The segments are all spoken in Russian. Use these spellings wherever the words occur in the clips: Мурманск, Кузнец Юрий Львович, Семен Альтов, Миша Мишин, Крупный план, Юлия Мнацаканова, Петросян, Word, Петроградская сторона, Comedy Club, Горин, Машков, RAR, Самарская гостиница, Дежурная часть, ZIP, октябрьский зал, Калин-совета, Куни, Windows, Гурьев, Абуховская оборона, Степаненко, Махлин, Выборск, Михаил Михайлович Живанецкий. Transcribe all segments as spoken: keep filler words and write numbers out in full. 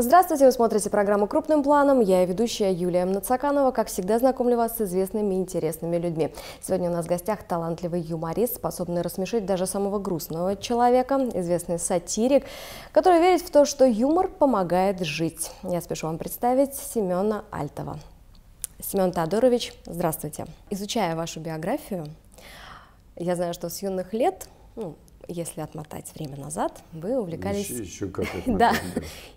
Здравствуйте, вы смотрите программу «Крупным планом». Я и ведущая Юлия Мнацаканова, как всегда, знакомлю вас с известными и интересными людьми. Сегодня у нас в гостях талантливый юморист, способный рассмешить даже самого грустного человека, известный сатирик, который верит в то, что юмор помогает жить. Я спешу вам представить Семена Альтова. Семен Теодорович, здравствуйте. Изучая вашу биографию, я знаю, что с юных лет, ну, если отмотать время назад, вы увлекались еще, еще как да.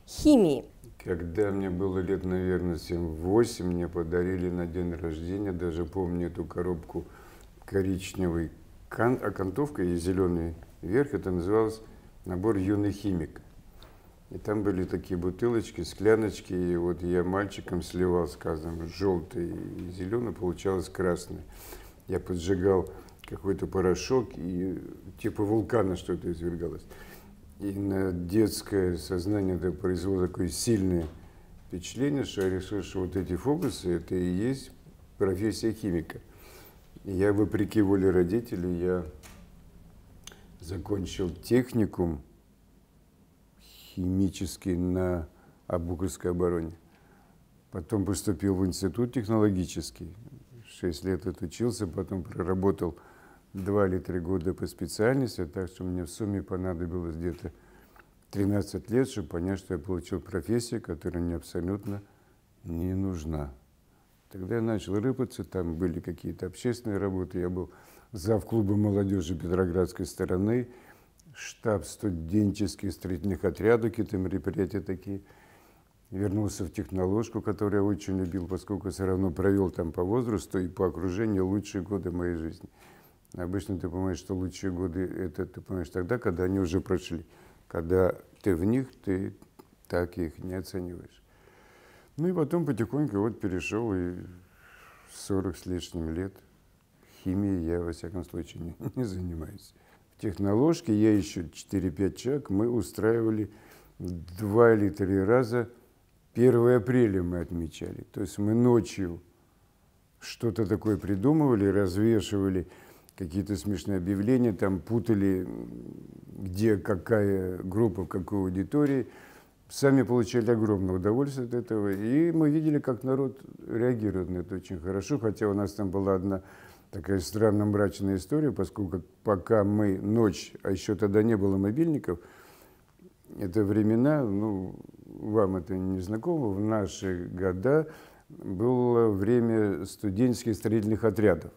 химией. Когда мне было лет, наверное, семь-восемь, мне подарили на день рождения, даже помню эту коробку коричневой окантовкой и зеленый верх, это называлось набор «Юный химик». И там были такие бутылочки, скляночки, и вот я мальчиком сливал, скажем, желтый и зеленый, получалось красный. Я поджигал какой-то порошок, и типа вулкана что-то извергалось. И на детское сознание это произвело такое сильное впечатление, что я решил, что вот эти фокусы, это и есть профессия химика. И я, вопреки воле родителей, я закончил техникум химический на Абуховской обороне. Потом поступил в институт технологический. Шесть лет отучился, потом проработал два или три года по специальности, так что мне в сумме понадобилось где-то тринадцать лет, чтобы понять, что я получил профессию, которая мне абсолютно не нужна. Тогда я начал рыпаться, там были какие-то общественные работы, я был завклубом молодежи Петроградской стороны, штаб студенческих строительных отрядов, какие-то мероприятия такие. Вернулся в технологку, которую я очень любил, поскольку все равно провел там по возрасту и по окружению лучшие годы моей жизни. Обычно ты понимаешь, что лучшие годы это ты понимаешь тогда, когда они уже прошли. Когда ты в них, ты так их не оцениваешь. Ну и потом потихоньку вот перешел, и сорок с лишним лет химией я, во всяком случае, не, не занимаюсь. В технологке я еще четыре-пять человек, мы устраивали два или три раза. первое апреля мы отмечали, то есть мы ночью что-то такое придумывали, развешивали какие-то смешные объявления, там путали, где какая группа, какой аудитории. Сами получали огромное удовольствие от этого, и мы видели, как народ реагирует на это очень хорошо, хотя у нас там была одна такая странно мрачная история, поскольку пока мы ночь, а еще тогда не было мобильников, это времена, ну, вам это не знакомо, в наши года было время студенческих строительных отрядов.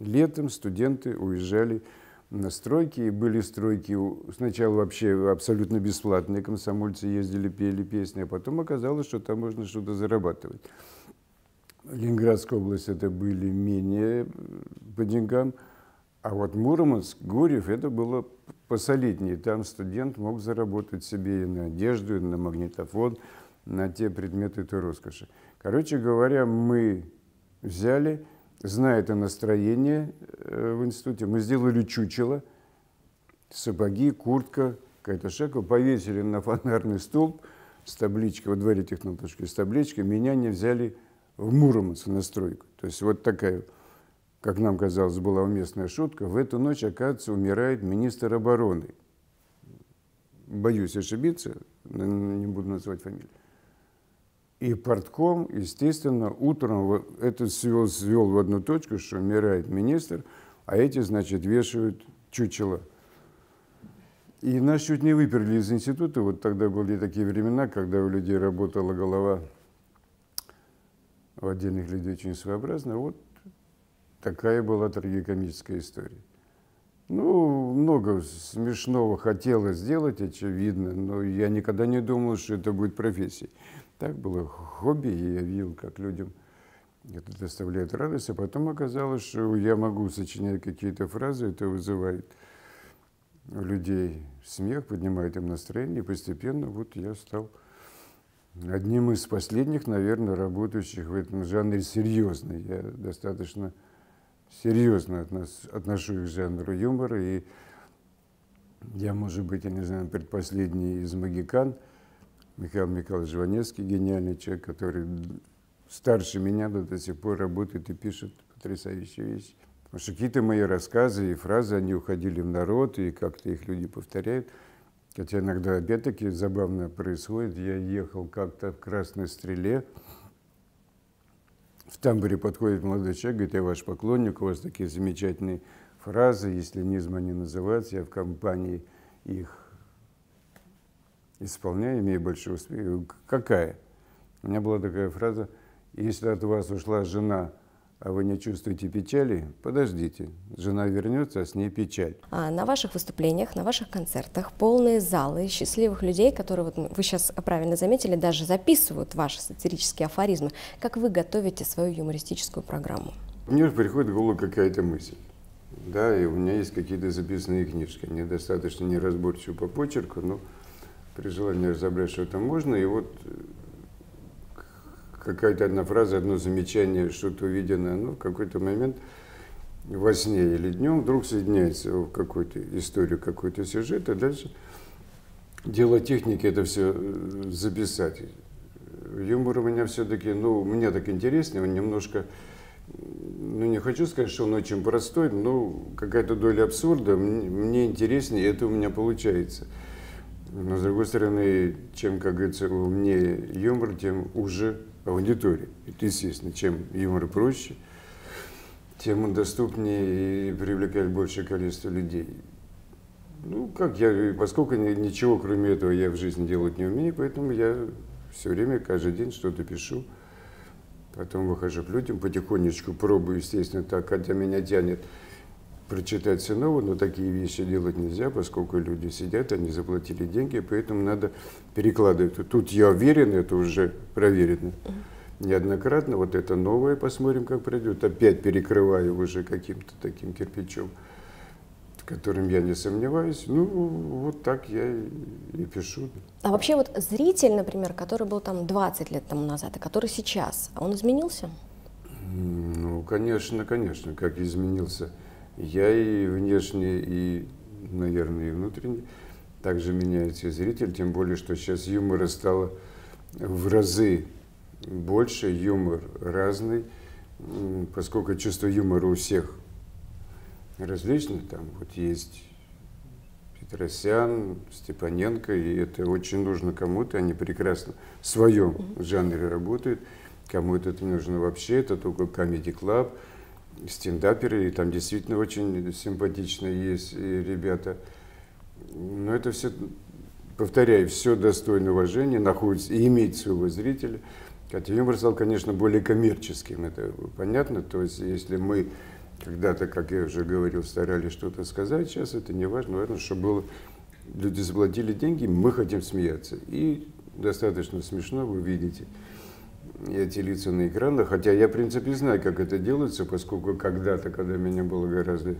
Летом студенты уезжали на стройки, и были стройки сначала вообще абсолютно бесплатные, комсомольцы ездили, пели песни, а потом оказалось, что там можно что-то зарабатывать. Ленинградская область это были менее по деньгам, а вот Мурманск, Гурьев, это было посолиднее. Там студент мог заработать себе и на одежду, и на магнитофон, на те предметы той роскоши. Короче говоря, мы взяли, зная это настроение в институте, мы сделали чучело, сапоги, куртка, какая-то шапка, повесили на фонарный столб с табличкой, во дворе технологической с табличкой, меня не взяли в Мурманск на стройку. То есть вот такая, как нам казалось, была уместная шутка, в эту ночь, оказывается, умирает министр обороны. Боюсь ошибиться, не буду называть фамилию. И партком, естественно, утром это свел, свел в одну точку, что умирает министр, а эти, значит, вешают чучело. И нас чуть не выперли из института. Вот тогда были такие времена, когда у людей работала голова, у отдельных людей очень своеобразно. Вот. Такая была трагикомическая история. Ну, много смешного хотелось сделать, очевидно, но я никогда не думал, что это будет профессией. Так было хобби, и я видел, как людям это доставляет радость, а потом оказалось, что я могу сочинять какие-то фразы, это вызывает у людей смех, поднимает им настроение, и постепенно вот я стал одним из последних, наверное, работающих в этом жанре серьезно. Я достаточно серьезно отношусь к жанру юмора, и я, может быть, я не знаю, предпоследний из магикан, Михаил Михайлович Живанецкий, гениальный человек, который старше меня до сих пор работает и пишет потрясающие вещи. Потому что какие-то мои рассказы и фразы, они уходили в народ, и как-то их люди повторяют. Хотя иногда опять таки забавное происходит. Я ехал как-то в Красной Стреле. В тамбуре подходит молодой человек, говорит: я ваш поклонник, у вас такие замечательные фразы, если низм они называются, я в компании их исполняю, имею большой успех. Я говорю: какая? У меня была такая фраза: если от вас ушла жена, а вы не чувствуете печали, подождите, жена вернется, а с ней печаль. А на ваших выступлениях, на ваших концертах полные залы счастливых людей, которые, вот вы сейчас правильно заметили, даже записывают ваши сатирические афоризмы. Как вы готовите свою юмористическую программу? Мне приходит в голову какая-то мысль, да, и у меня есть какие-то записанные книжки. Они достаточно неразборчивы по почерку, но при желании разобрать, что там можно, и вот... Какая-то одна фраза, одно замечание, что-то увиденное, ну, в какой-то момент во сне или днем вдруг соединяется в какую-то историю, какой-то сюжет, а дальше дело техники это все записать. Юмор у меня все-таки, ну, мне так интересно, он немножко, ну, не хочу сказать, что он очень простой, но какая-то доля абсурда, мне, мне интереснее, и это у меня получается. Но, с другой стороны, чем, как говорится, умнее юмор, тем уже аудитории. Это естественно, чем юмор проще, тем он доступнее и привлекает большее количество людей. Ну, как я, поскольку ничего кроме этого я в жизни делать не умею, поэтому я все время, каждый день что-то пишу, потом выхожу к людям, потихонечку пробую, естественно, так, хотя меня тянет прочитать все новое, но такие вещи делать нельзя, поскольку люди сидят, они заплатили деньги, поэтому надо перекладывать. Тут я уверен, это уже проверено неоднократно, вот это новое, посмотрим, как пройдет. Опять перекрываю уже каким-то таким кирпичом, которым я не сомневаюсь. Ну, вот так я и пишу. А вообще вот зритель, например, который был там двадцать лет тому назад, а который сейчас, он изменился? Ну, конечно, конечно, как изменился. Я и внешне, и, наверное, и внутренне. Также меняется и зритель, тем более, что сейчас юмора стало в разы больше, юмор разный, поскольку чувство юмора у всех различно. Там вот есть Петросян, Степаненко, и это очень нужно кому-то, они прекрасно в своем жанре работают, кому-то это не нужно вообще, это только Comedy Club. Стендаперы, и там действительно очень симпатичные есть ребята. Но это все, повторяю, все достойно уважения, находится и имеет своего зрителя. Хотя юмор стал, конечно, более коммерческим, это понятно. То есть, если мы когда-то, как я уже говорил, старались что-то сказать, сейчас это не важно. Важно, чтобы было, люди заплатили деньги, мы хотим смеяться. И достаточно смешно, вы видите эти лица на экранах, хотя я, в принципе, знаю, как это делается, поскольку когда-то, когда меня было гораздо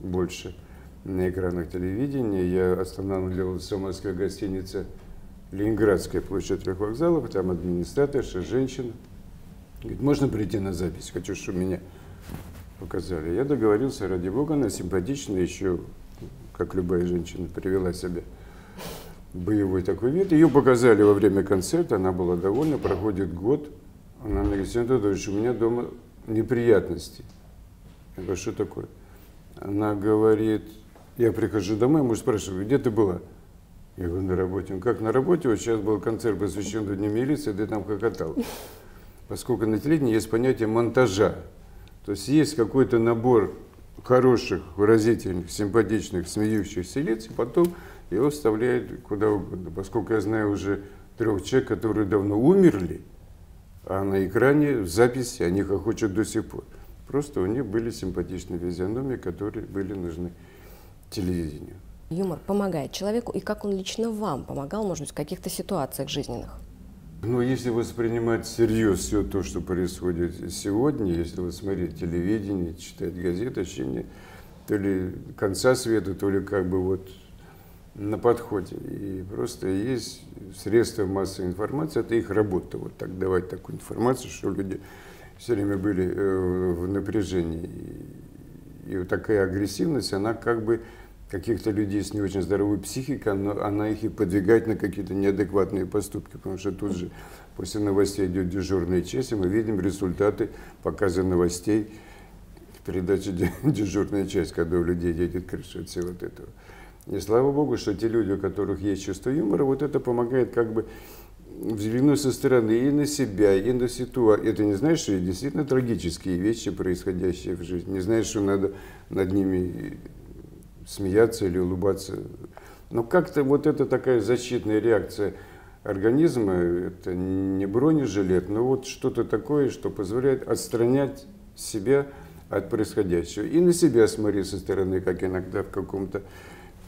больше на экранах телевидения, я останавливался в Самарской гостинице Ленинградской, площадь трех вокзалов, там администраторша, женщина, говорит: можно прийти на запись, хочу, чтобы меня показали. Я договорился, ради бога, она симпатичная, еще, как любая женщина, привела себя. Боевой такой вид. Ее показали во время концерта, она была довольна, проходит год. Она мне говорит: Семен Анатольевич, у меня дома неприятности. Я говорю: что такое? Она говорит: я прихожу домой, муж спрашивает: где ты была? Я говорю: на работе. Он: как на работе? Вот сейчас был концерт, посвященный Дню милиции, ты там хохотал. Поскольку на телевидении есть понятие монтажа. То есть есть какой-то набор хороших, выразительных, симпатичных, смеющихся лиц, и потом его вставляют куда угодно. Поскольку я знаю уже трех человек, которые давно умерли, а на экране, в записи они хохочут до сих пор. Просто у них были симпатичные физиономии, которые были нужны телевидению. Юмор помогает человеку, и как он лично вам помогал, может быть, в каких-то ситуациях жизненных? Ну, если воспринимать всерьез все то, что происходит сегодня, если вы смотреть телевидение, читать газеты, ощущение то ли конца света, то ли как бы вот на подходе. И просто есть средства массовой информации, это их работа, вот так давать такую информацию, что люди все время были в напряжении. И вот такая агрессивность, она как бы каких-то людей с не очень здоровой психикой, она, она их и подвигает на какие-то неадекватные поступки, потому что тут же после новостей идет дежурная часть, и мы видим результаты показа новостей в передаче «Дежурная часть», когда у людей едет крыша от всего вот этого. И слава богу, что те люди, у которых есть чувство юмора, вот это помогает как бы взглянуть со стороны и на себя, и на ситуацию. Это не знаешь, что действительно трагические вещи, происходящие в жизни. Не знаешь, что надо над ними смеяться или улыбаться. Но как-то вот это такая защитная реакция организма, это не бронежилет, но вот что-то такое, что позволяет отстранять себя от происходящего. И на себя смотри со стороны, как иногда в каком-то,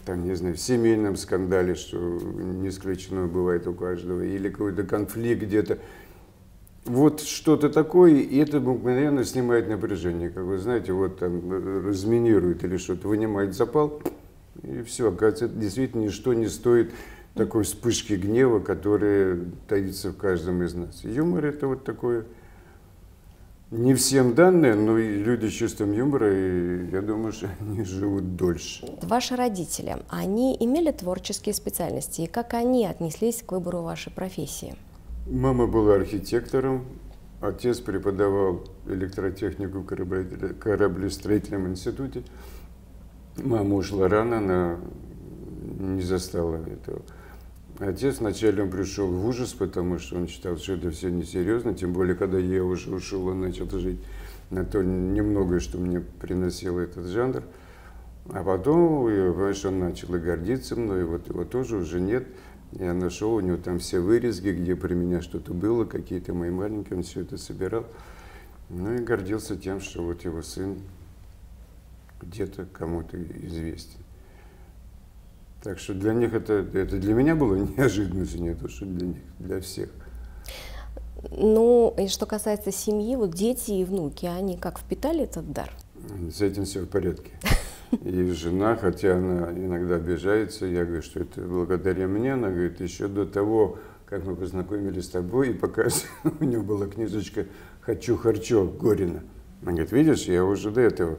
там, не знаю, в семейном скандале, что не исключено бывает у каждого, или какой-то конфликт где-то. Вот что-то такое, и это мгновенно снимает напряжение, как вы знаете, вот там разминирует или что-то, вынимает запал, и все, оказывается, это действительно ничто не стоит такой вспышки гнева, которая таится в каждом из нас. Юмор — это вот такое, не всем данное, но люди с чувством юмора, и я думаю, что они живут дольше. Ваши родители, они имели творческие специальности, и как они отнеслись к выбору вашей профессии? Мама была архитектором, отец преподавал электротехнику в кораблестроительном институте. Мама ушла рано, она не застала этого. Отец вначале он пришел в ужас, потому что он считал, что это все несерьезно, тем более, когда я уже ушел, он начал жить на то немногое, что мне приносил этот жанр. А потом, конечно, он начал и гордиться мной, и вот его тоже уже нет. Я нашел у него там все вырезки, где при меня что-то было, какие-то мои маленькие, он все это собирал. Ну и гордился тем, что вот его сын где-то кому-то известен. Так что для них это, это для меня было неожиданностью, не то, что для них, для всех. Ну, и что касается семьи, вот дети и внуки, они как впитали этот дар? С этим все в порядке. И жена, хотя она иногда обижается, я говорю, что это благодаря мне, она говорит, еще до того, как мы познакомились с тобой, и пока у нее была книжечка «Хочу-харчо» Горина. Она говорит, видишь, я уже до этого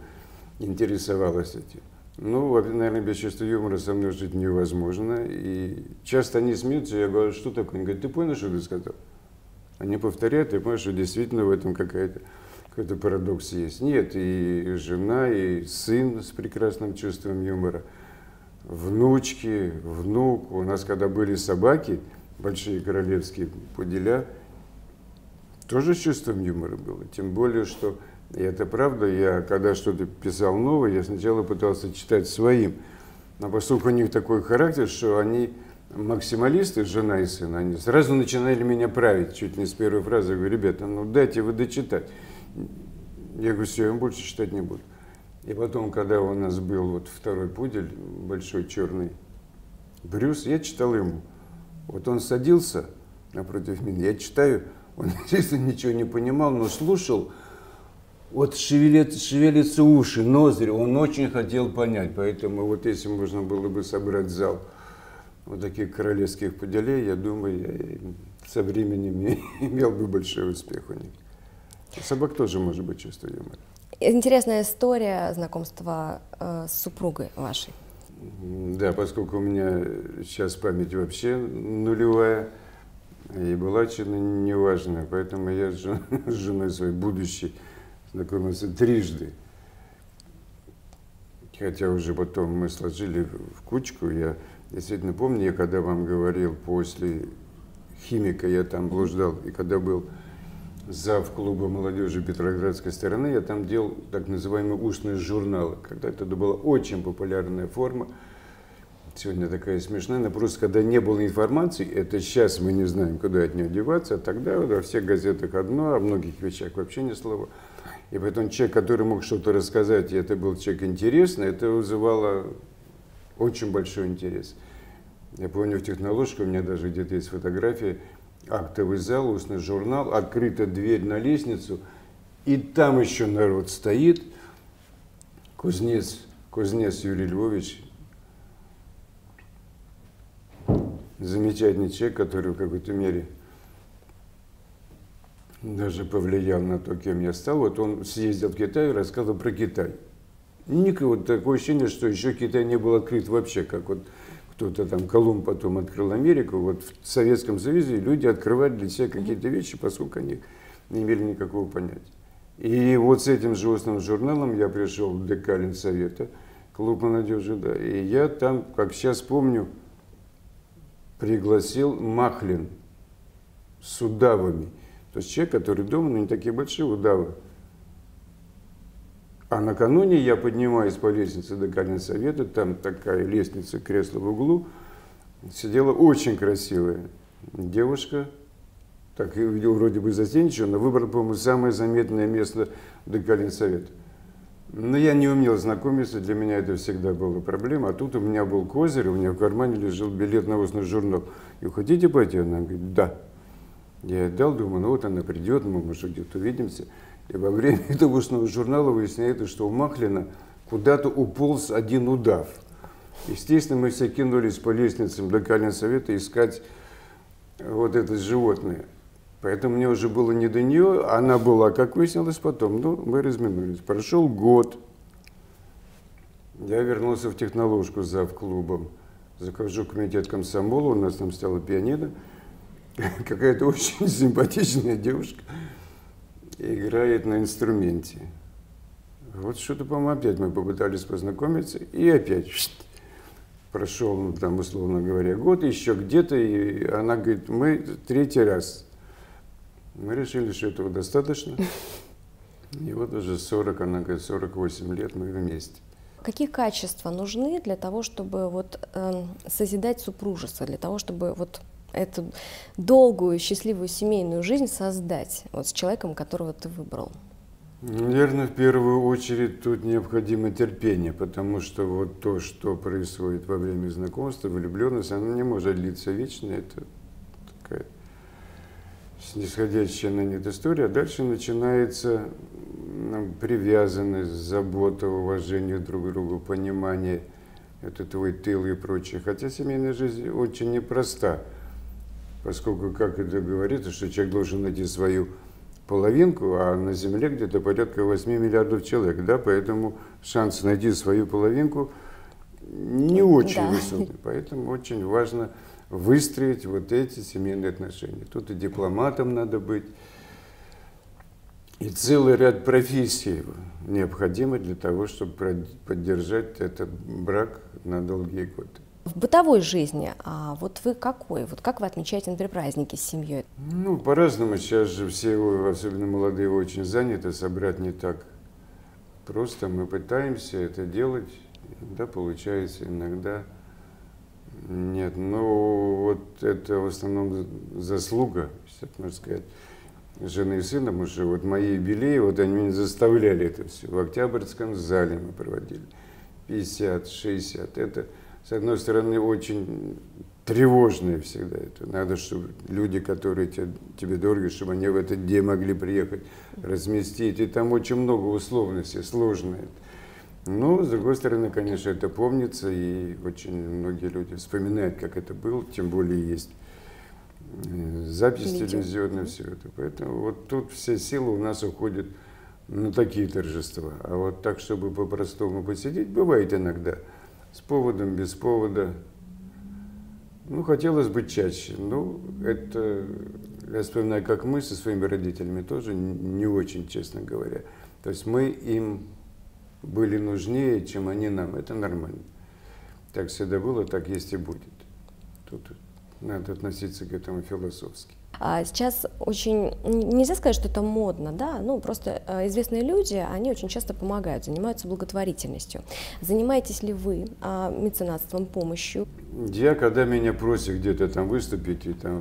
интересовалась этим. Ну, наверное, без чувства юмора со мной жить невозможно. И часто они смеются, я говорю, что такое? Они говорят, ты понял, что ты сказал? Они повторяют, и понимаешь, что действительно в этом какая-то, какой-то парадокс есть. Нет, и жена, и сын с прекрасным чувством юмора, внучки, внук. У нас когда были собаки, большие королевские пуделя, тоже с чувством юмора было. Тем более, что... И это правда, я когда что-то писал новое, я сначала пытался читать своим. Но поскольку у них такой характер, что они максималисты, жена и сын, они сразу начинали меня править, чуть не с первой фразы. Я говорю, ребята, ну дайте вы дочитать. Я говорю, все, я больше читать не буду. И потом, когда у нас был вот второй пудель, большой черный Брюс, я читал ему. Вот он садился напротив меня, я читаю, он, естественно, ничего не понимал, но слушал. Вот шевелят, шевелятся уши, ноздри, он очень хотел понять, поэтому вот если можно было бы собрать зал вот таких королевских пуделей, я думаю, я со временем имел бы большой успех у них. Собак тоже может быть чувство юмора. Интересная история знакомства э, с супругой вашей. Да, поскольку у меня сейчас память вообще нулевая, и была чина неважная, поэтому я с женой своей будущей знакомился трижды, хотя уже потом мы сложили в кучку. Я действительно помню, я когда вам говорил, после «Химика» я там блуждал, и когда был зав. Клуба молодежи Петроградской стороны, я там делал так называемые устные журналы. Когда-то это была очень популярная форма, сегодня такая смешная, но просто когда не было информации, это сейчас мы не знаем, куда от нее деваться, а тогда во всех газетах одно, о многих вещах вообще ни слова. И поэтому человек, который мог что-то рассказать, и это был человек интересный, это вызывало очень большой интерес. Я помню, в технологии у меня даже где-то есть фотография, актовый зал, устный журнал, открыта дверь на лестницу, и там еще народ стоит. Кузнец, Кузнец Юрий Львович, замечательный человек, который в какой-то мере... даже повлиял на то, кем я стал. Вот он съездил в Китай и рассказывал про Китай. Никого, такое ощущение, что еще Китай не был открыт вообще, как вот кто-то там, Колумб потом открыл Америку. Вот в Советском Союзе люди открывали для себя какие-то вещи, поскольку они не имели никакого понятия. И вот с этим же устным журналом я пришел в Калин-совета, к Клуб молодежи, да. И я там, как сейчас помню, пригласил Махлин с удавами. То есть человек, который дома, но не такие большие удавы. А накануне я поднимаюсь по лестнице до Калин-совета, там такая лестница, кресло в углу. Сидела очень красивая девушка, так я увидел, вроде бы застенчиво, но выбрала, по-моему, самое заметное место до Калин-совета. Но я не умел знакомиться, для меня это всегда была проблема. А тут у меня был козырь, у меня в кармане лежал билет на устный журнал. И хотите пойти? Она говорит, да. Я ей дал, думаю, ну вот она придет, мы, может, где-то увидимся. И во время этого устного журнала выясняется, что у Махлина куда-то уполз один удав. Естественно, мы все кинулись по лестницам до Калин-совета искать вот это животное. Поэтому мне уже было не до нее, она была, как выяснилось потом, ну, мы разминулись. Прошел год, я вернулся в технологку завклубом, захожу в комитет комсомола, у нас там стало пианино, какая-то очень симпатичная девушка играет на инструменте. Вот что-то, по-моему, опять мы попытались познакомиться, и опять прошел, там, условно говоря, год, еще где-то, и она говорит, мы третий раз. Мы решили, что этого достаточно. И вот уже сорок, она говорит, сорок восемь лет мы вместе. Какие качества нужны для того, чтобы вот, э, созидать супружество, для того, чтобы вот эту долгую, счастливую семейную жизнь создать вот, с человеком, которого ты выбрал? Наверное, в первую очередь тут необходимо терпение, потому что вот то, что происходит во время знакомства, влюбленность, она не может длиться вечно. Это такая снисходящая на нет история, а дальше начинается привязанность, забота, уважение друг к другу, понимание, это твой тыл и прочее. Хотя семейная жизнь очень непроста, поскольку, как это говорится, что человек должен найти свою половинку, а на Земле где-то порядка восьми миллиардов человек, да, поэтому шанс найти свою половинку не очень да. высокий, поэтому очень важно выстроить вот эти семейные отношения. Тут и дипломатом надо быть, и целый ряд профессий необходимо для того, чтобы поддержать этот брак на долгие годы. В бытовой жизни, а вот вы какой? Вот как вы отмечаете, например, праздники с семьей? Ну, по-разному. Сейчас же все, особенно молодые, очень заняты, собрать не так просто. Мы пытаемся это делать, да, получается иногда. Нет, ну вот это в основном заслуга, можно сказать, жены и сына, потому что вот мои юбилеи, вот они меня заставляли это все. В Октябрьском зале мы проводили пятьдесят, шестьдесят. Это, с одной стороны, очень тревожное всегда. Это надо, чтобы люди, которые тебе, тебе дороги, чтобы они в этот день могли приехать, разместить. И там очень много условностей, сложные. Ну, с другой стороны, конечно, это помнится, и очень многие люди вспоминают, как это было, тем более есть запись телевизионная, все это. Поэтому вот тут все силы у нас уходят на такие торжества. А вот так, чтобы по-простому посидеть, бывает иногда. С поводом, без повода. Ну, хотелось бы чаще. Ну, это, я вспоминаю, как мы со своими родителями тоже, не очень, честно говоря. То есть мы им были нужнее, чем они нам. Это нормально. Так всегда было, так есть и будет. Тут надо относиться к этому философски. А сейчас очень, нельзя сказать, что это модно, да, ну просто известные люди, они очень часто помогают, занимаются благотворительностью. Занимаетесь ли вы меценатством, помощью? Я, когда меня просят где-то там выступить, и там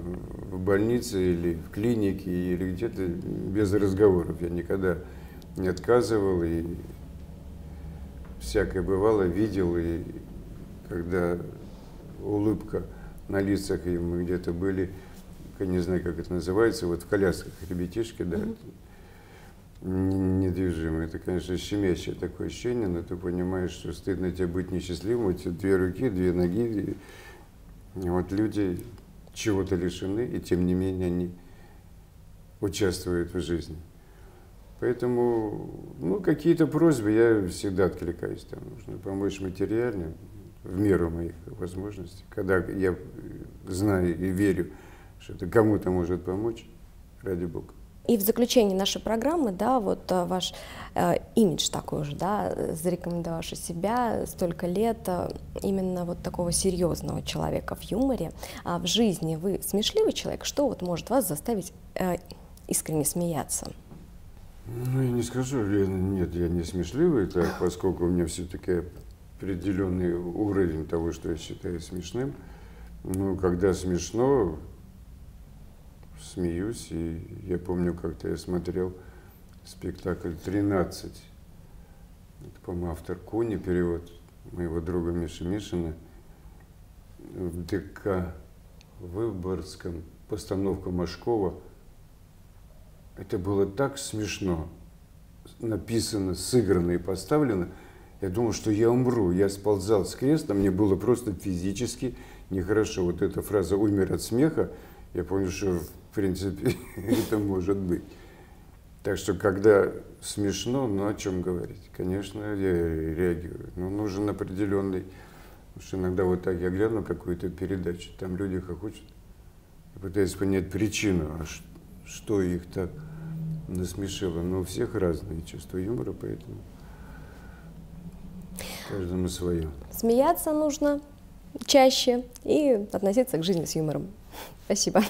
в больнице или в клинике, или где-то, без разговоров, я никогда не отказывал, и всякое бывало, видел, и когда улыбка на лицах, и мы где-то были, я не знаю, как это называется, вот в колясках ребятишки, да, mm-hmm. недвижимые, это, конечно, щемящее такое ощущение, но ты понимаешь, что стыдно тебе быть несчастливым, у тебя две руки, две ноги, и вот люди чего-то лишены, и тем не менее они участвуют в жизни. Поэтому, ну, какие-то просьбы я всегда откликаюсь. Там нужно помочь материально, в меру моих возможностей. Когда я знаю и верю, что это кому-то может помочь, ради бога. И в заключении нашей программы, да, вот ваш э, имидж такой же, да, зарекомендовавший себя столько лет э, именно вот такого серьезного человека в юморе. А в жизни вы смешливый человек? Что вот может вас заставить э, искренне смеяться? Ну, я не скажу, я, нет, я не смешливый, так, поскольку у меня все-таки определенный уровень того, что я считаю смешным. Ну, когда смешно, смеюсь. И я помню, как-то я смотрел спектакль «тринадцать». Это, по-моему, автор Куни, перевод моего друга Миши Мишина. В ДК Выборском, постановка Машкова. Это было так смешно написано, сыграно и поставлено. Я думал, что я умру. Я сползал с креста, мне было просто физически нехорошо. Вот эта фраза «умер от смеха», я понял, что в принципе это может быть. Так что, когда смешно, ну о чем говорить? Конечно, я реагирую. Но нужен определенный... Потому что иногда вот так я гляну какую-то передачу, там люди хохочут. Я пытаюсь понять причину, а что их так насмешило. Но у всех разные чувства юмора, поэтому каждому свое. Смеяться нужно чаще и относиться к жизни с юмором. Спасибо.